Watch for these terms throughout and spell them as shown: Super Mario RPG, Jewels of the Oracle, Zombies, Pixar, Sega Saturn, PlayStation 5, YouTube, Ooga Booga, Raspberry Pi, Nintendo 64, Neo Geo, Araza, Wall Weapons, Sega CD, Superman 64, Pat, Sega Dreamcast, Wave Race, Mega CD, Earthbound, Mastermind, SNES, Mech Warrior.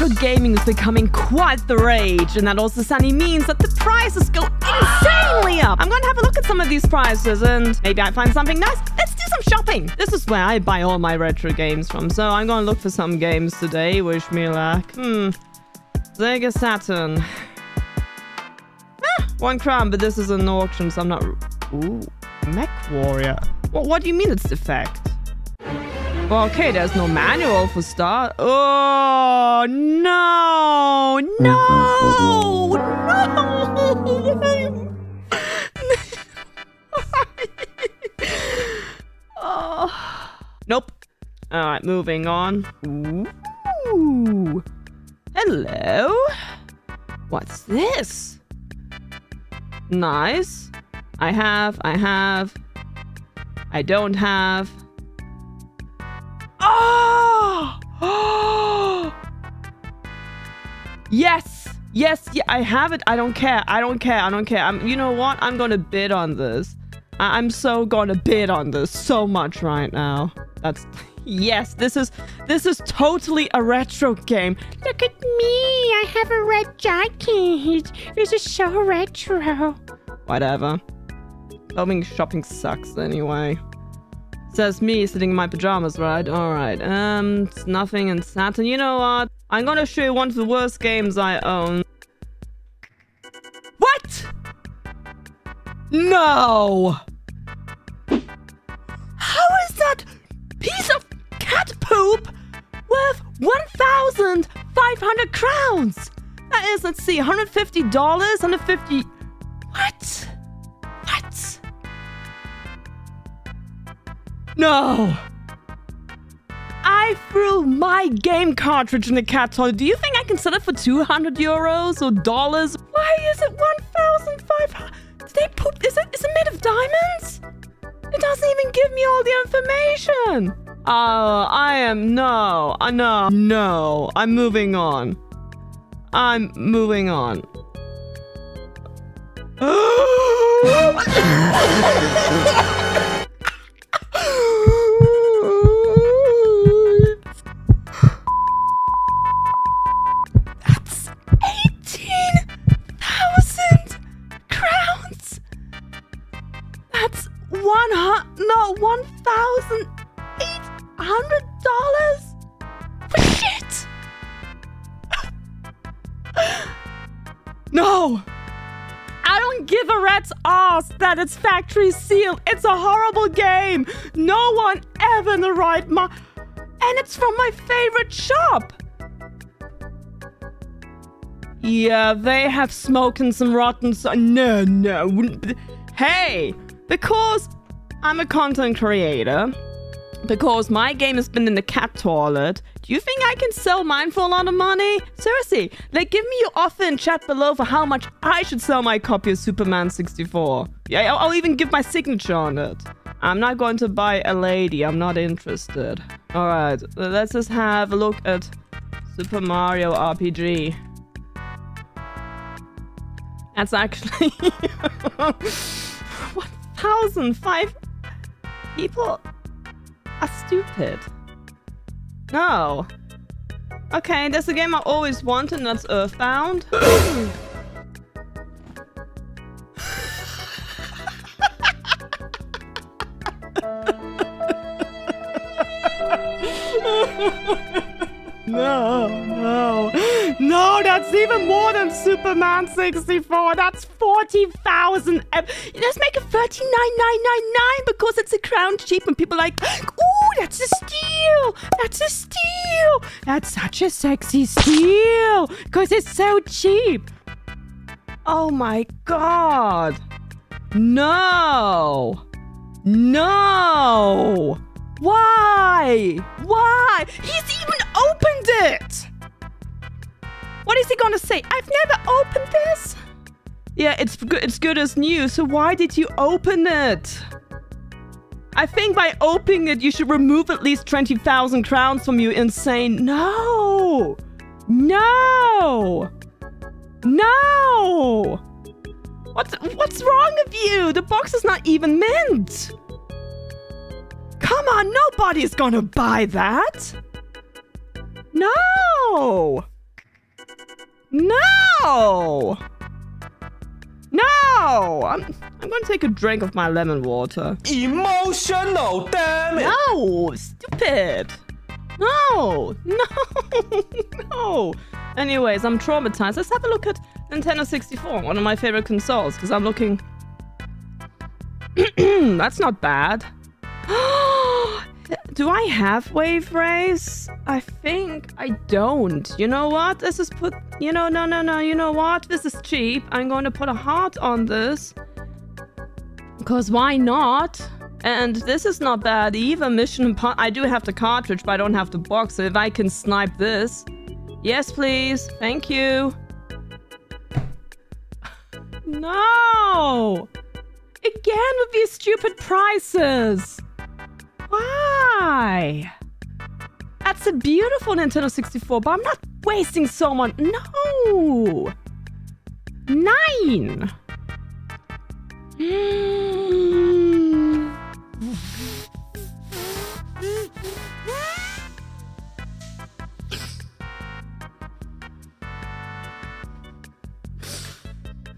retro gaming is becoming quite the rage, and that also sadly means that the prices go insanely up. I'm going to have a look at some of these prices, and maybe I find something nice. Let's do some shopping. This is where I buy all my retro games from, so I'm going to look for some games today. Wish me luck. Sega Saturn. £1, but this is an auction, so I'm not... Ooh, Mech Warrior. What do you mean it's defect? Well, okay, there's no manual for start. Oh, no! No! No! Oh. Nope. All right, moving on. Ooh. Hello? What's this? Nice. I have. I don't have. Oh! Yes, yeah, I have it. I don't care. You know what? I'm gonna bid on this. I'm so gonna bid on this so much right now. That's... Yes, this is totally a retro game. Look at me. I have a red jacket. This is so retro. Whatever. Shopping sucks anyway. Says me sitting in my pajamas, right? Alright, it's nothing in Saturn. You know what? I'm gonna show you one of the worst games I own. What? No! How is that piece of cat poop worth 1,500 crowns? That is, let's see, $150, $150... What? What? No! I threw my game cartridge in the cat toilet. Do you think I can sell it for €200 or dollars? Why is it 1,500? Did they poop? Is it made of diamonds? It doesn't even give me all the information. Oh, No. I'm moving on. That's 18,000 crowns. That's $1,800. Shit. No. I don't give a rat's ass that it's factory sealed. It's a horrible game. No one ever in the right mind. And it's from my favorite shop. Yeah, they have smoking some rotten... No. Hey, because I'm a content creator, because my game has been in the cat toilet, do you think I can sell mine for a lot of money? Seriously, like, give me your offer in chat below for how much I should sell my copy of Superman 64. Yeah, I'll even give my signature on it. I'm not going to buy a lady. I'm not interested. All right, let's just have a look at Super Mario RPG. That's actually... 1,005 people... are stupid. No. Okay, there's a game I always wanted, and that's Earthbound. No, that's even more than Superman 64. That's 40,000. Let's make it 39,999 because it's a crown cheap and people are like, ooh, that's a steal. That's a steal. That's such a sexy steal because it's so cheap. Oh my God. No. Why? He's even opened it! What is he gonna say? I've never opened this? Yeah, it's good as new, so why did you open it? I think by opening it, you should remove at least 20,000 crowns from you, insane. No! What's wrong with you? The box is not even mint! Come on, nobody's gonna buy that! No! No! No! I'm gonna take a drink of my lemon water. Emotional, damn it! No! Stupid! No! No! No! Anyways, I'm traumatized. Let's have a look at Nintendo 64, one of my favorite consoles, because I'm looking... That's not bad. Do I have Wave Race? I think I don't. You know what? This is put... You know, no. You know what? This is cheap. I'm going to put a heart on this. Because why not? And this is not bad either. I do have the cartridge, but I don't have the box. So if I can snipe this... Yes, please. Thank you. No! Again with these stupid prices! Why? That's a beautiful Nintendo 64, but I'm not wasting so much. No! 9!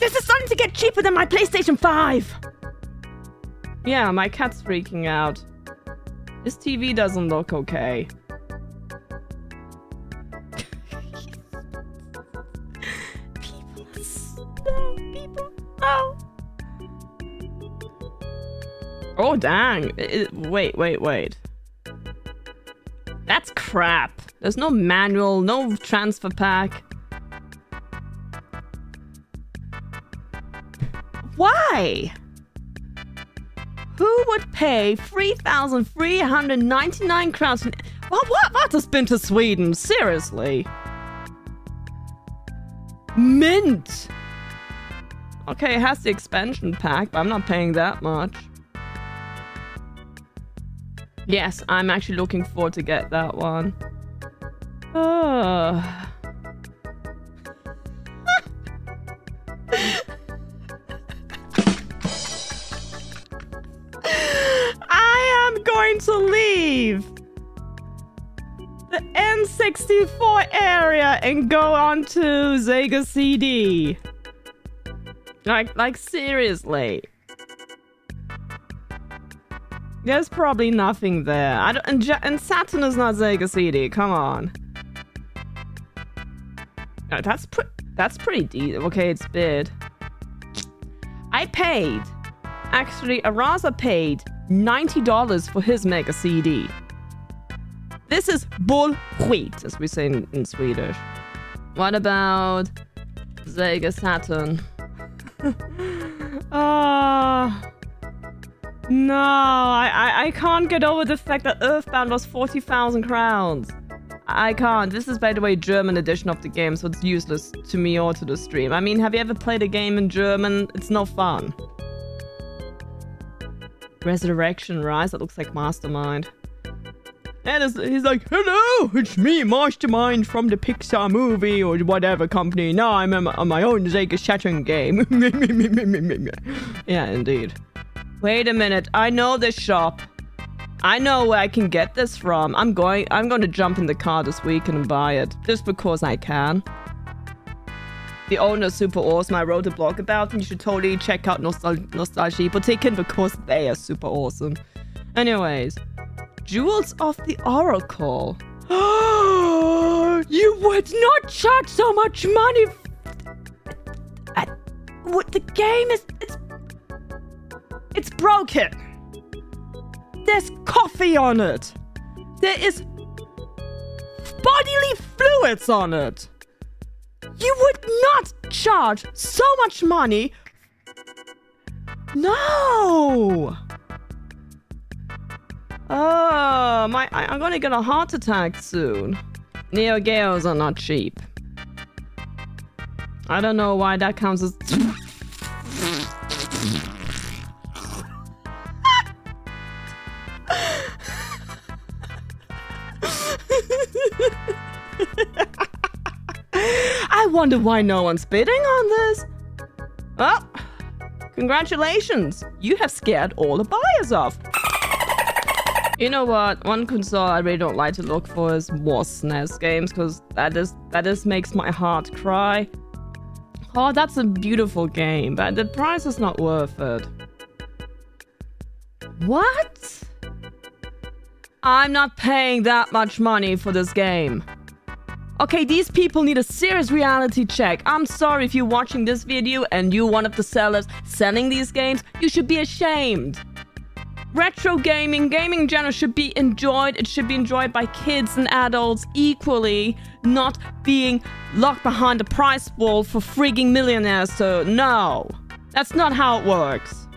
This is starting to get cheaper than my PlayStation 5! Yeah, my cat's freaking out. This TV doesn't look okay. People are slow, people. Oh! Oh, dang. Wait. That's crap. There's no manual, no transfer pack. Why? Who would pay 3,399 crowns? What has been to Sweden? Seriously. Mint. Okay, it has the expansion pack, but I'm not paying that much. Yes, I'm actually looking forward to get that one. Oh. To leave the N64 area and go on to Sega CD. Like seriously. There's probably nothing there. And Saturn is not Sega CD. Come on. No, that's pretty decent. Okay, it's bid. I paid. Actually, Araza paid $90 for his Mega CD. This is bullshit, as we say in Swedish. What about Sega Saturn? No, I can't get over the fact that Earthbound was 40,000 crowns. I can't. This is, by the way, German edition of the game, so it's useless to me or to the stream. I mean, have you ever played a game in German? It's no fun. Resurrection Rise, that looks like Mastermind. And he's like, hello, it's me, Mastermind from the Pixar movie or whatever company. Now I'm on my own Sega Saturn game. Yeah, indeed. Wait a minute, I know this shop. I know where I can get this from. I'm going to jump in the car this week and buy it. Just because I can. The owner is super awesome. I wrote a blog about, and you should totally check out Nostalgia, particularly because they are super awesome. Anyways, Jewels of the Oracle. You would not charge so much money. The game is it's broken. There's coffee on it. There is bodily fluids on it. You would not charge so much money. No. Oh, I'm gonna get a heart attack soon. Neo Geos are not cheap. I don't know why that counts as... I wonder why no one's bidding on this. Well, congratulations. You have scared all the buyers off. You know what? One console I really don't like to look for is more SNES games, because that makes my heart cry. Oh, that's a beautiful game, but the price is not worth it. What? I'm not paying that much money for this game. Okay, these people need a serious reality check. I'm sorry if you're watching this video and you're one of the sellers selling these games. You should be ashamed. Retro gaming in general should be enjoyed. It should be enjoyed by kids and adults equally, not being locked behind a price wall for frigging millionaires. So no, that's not how it works.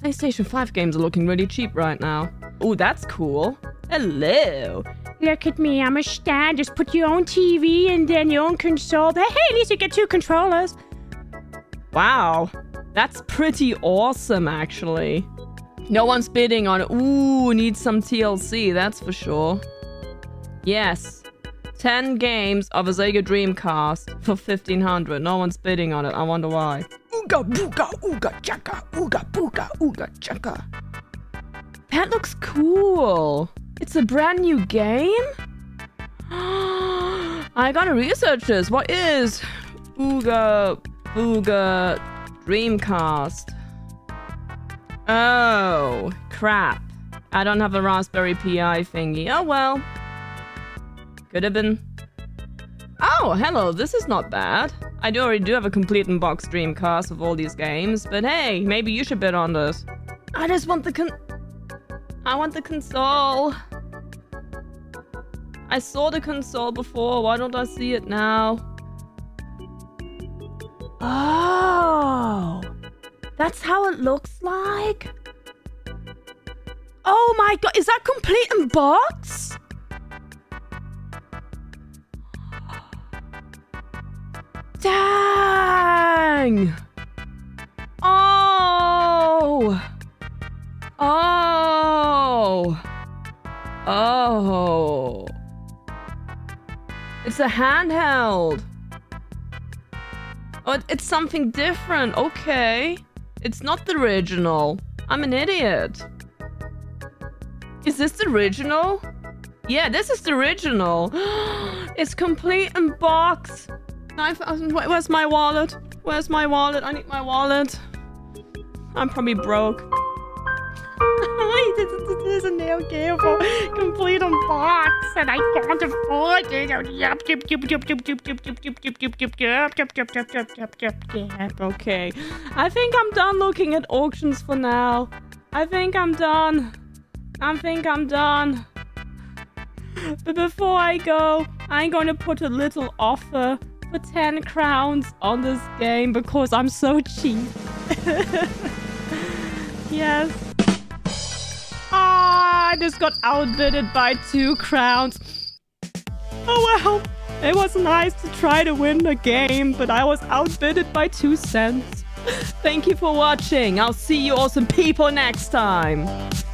PlayStation 5 games are looking really cheap right now. Oh, that's cool. Hello. Look at me, I'm a stan. Just put your own TV and then your own console. Hey, at least you get two controllers. Wow, that's pretty awesome, actually. No one's bidding on it. Ooh, need some TLC, that's for sure. Yes. 10 games of a Sega Dreamcast for 1500. No one's bidding on it. I wonder why. Ooga booga, ooga chaka, ooga booga, ooga chaka. That looks cool. It's a brand new game? I gotta research this. What is Ooga Booga Dreamcast? Oh, crap. I don't have a Raspberry Pi thingy. Oh, well. Could have been. Oh, hello. This is not bad. I already do have a complete in-box Dreamcast of all these games, but hey, maybe you should bid on this. I just want the console. I saw the console before. Why don't I see it now? Oh. That's how it looks like? Oh my god, is that complete in box? Dang! Oh! Oh! Oh! It's a handheld! Oh, it's something different, okay. It's not the original. I'm an idiot. Is this the original? Yeah, this is the original. It's complete in box. 9,000. Where's my wallet? Where's my wallet? I need my wallet. I'm probably broke. This is a Neo Geo for complete in box, and I can't afford it. Okay, I think I'm done looking at auctions for now. I think I'm done. But before I go, I'm going to put a little offer for 10 crowns on this game because I'm so cheap. Yes. I just got outbidded by 2 crowns. Oh well, it was nice to try to win the game, but I was outbidded by 2 cents. Thank you for watching. I'll see you awesome people next time.